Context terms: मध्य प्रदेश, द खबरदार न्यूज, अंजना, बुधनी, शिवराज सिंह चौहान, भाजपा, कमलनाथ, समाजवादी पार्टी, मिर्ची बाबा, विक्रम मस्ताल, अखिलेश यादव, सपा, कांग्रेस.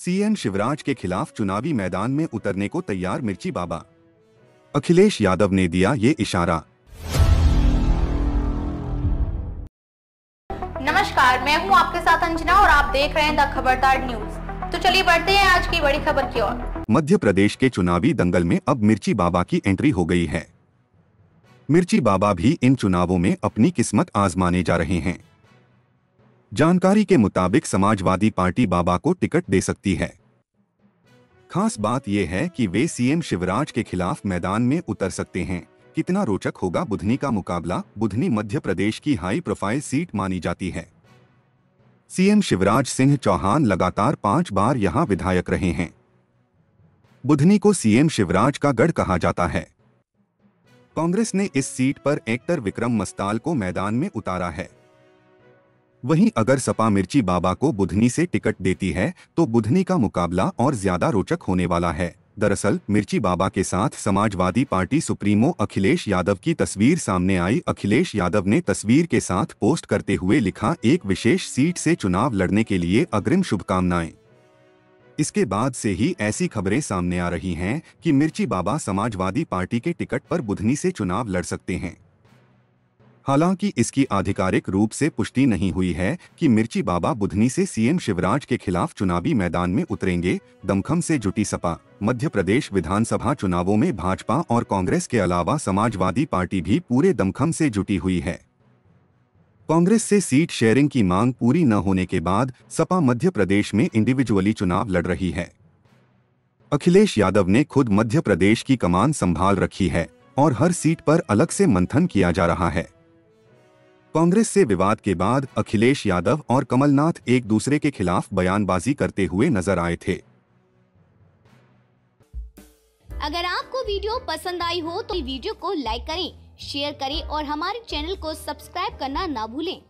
CM Shivraj के खिलाफ चुनावी मैदान में उतरने को तैयार मिर्ची बाबा। अखिलेश यादव ने दिया ये इशारा। नमस्कार, मैं हूं आपके साथ अंजना और आप देख रहे हैं द खबरदार न्यूज। तो चलिए बढ़ते हैं आज की बड़ी खबर की ओर। मध्य प्रदेश के चुनावी दंगल में अब मिर्ची बाबा की एंट्री हो गई है। मिर्ची बाबा भी इन चुनावों में अपनी किस्मत आजमाने जा रहे हैं। जानकारी के मुताबिक समाजवादी पार्टी बाबा को टिकट दे सकती है। खास बात यह है कि वे सीएम शिवराज के खिलाफ मैदान में उतर सकते हैं। कितना रोचक होगा बुधनी का मुकाबला। बुधनी मध्य प्रदेश की हाई प्रोफाइल सीट मानी जाती है। सीएम शिवराज सिंह चौहान लगातार 5 बार यहां विधायक रहे हैं। बुधनी को सीएम शिवराज का गढ़ कहा जाता है। कांग्रेस ने इस सीट पर एक्टर विक्रम मस्ताल को मैदान में उतारा है। वहीं अगर सपा मिर्ची बाबा को बुधनी से टिकट देती है तो बुधनी का मुकाबला और ज्यादा रोचक होने वाला है। दरअसल मिर्ची बाबा के साथ समाजवादी पार्टी सुप्रीमो अखिलेश यादव की तस्वीर सामने आई। अखिलेश यादव ने तस्वीर के साथ पोस्ट करते हुए लिखा, एक विशेष सीट से चुनाव लड़ने के लिए अग्रिम शुभकामनाएं। इसके बाद से ही ऐसी खबरें सामने आ रही हैं कि मिर्ची बाबा समाजवादी पार्टी के टिकट पर बुधनी से चुनाव लड़ सकते हैं। हालांकि इसकी आधिकारिक रूप से पुष्टि नहीं हुई है कि मिर्ची बाबा बुधनी से सीएम शिवराज के खिलाफ चुनावी मैदान में उतरेंगे। दमखम से जुटी सपा। मध्य प्रदेश विधानसभा चुनावों में भाजपा और कांग्रेस के अलावा समाजवादी पार्टी भी पूरे दमखम से जुटी हुई है। कांग्रेस से सीट शेयरिंग की मांग पूरी न होने के बाद सपा मध्य प्रदेश में इंडिविजुअली चुनाव लड़ रही है। अखिलेश यादव ने खुद मध्य प्रदेश की कमान संभाल रखी है और हर सीट पर अलग से मंथन किया जा रहा है। कांग्रेस से विवाद के बाद अखिलेश यादव और कमलनाथ एक दूसरे के खिलाफ बयानबाजी करते हुए नजर आए थे। अगर आपको वीडियो पसंद आई हो तो वीडियो को लाइक करें, शेयर करें और हमारे चैनल को सब्सक्राइब करना ना भूलें।